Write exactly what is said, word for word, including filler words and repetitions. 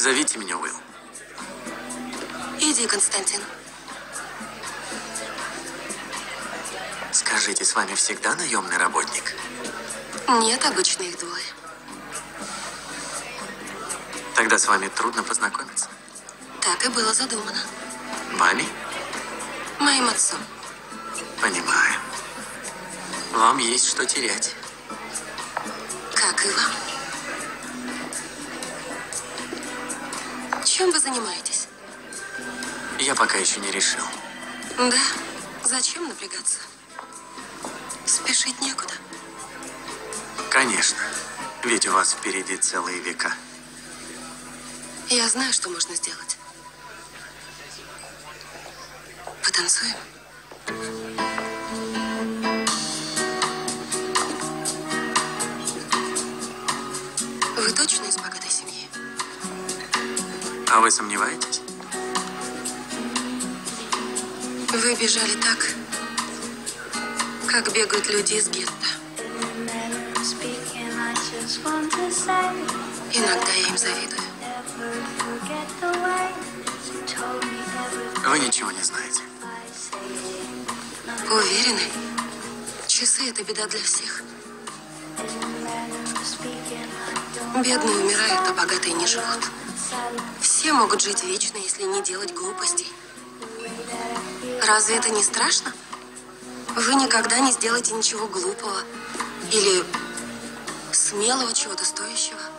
Зовите меня Уилл. Иди, Константин. Скажите, с вами всегда наемный работник? Нет, обычно их двое. Тогда с вами трудно познакомиться. Так и было задумано. Вами? Моим отцом. Понимаю. Вам есть что терять. Как и вам. Чем вы занимаетесь? Я пока еще не решил. Да? Зачем напрягаться? Спешить некуда. Конечно. Ведь у вас впереди целые века. Я знаю, что можно сделать. Потанцуем? Вы точно из богатой семьи? А вы сомневаетесь? Вы бежали так, как бегают люди из гетто. Иногда я им завидую. Вы ничего не знаете. Уверены? Часы – это беда для всех. Бедные умирают, а богатые не живут. Все могут жить вечно, если не делать глупостей. Разве это не страшно? Вы никогда не сделаете ничего глупого или смелого, чего-то стоящего.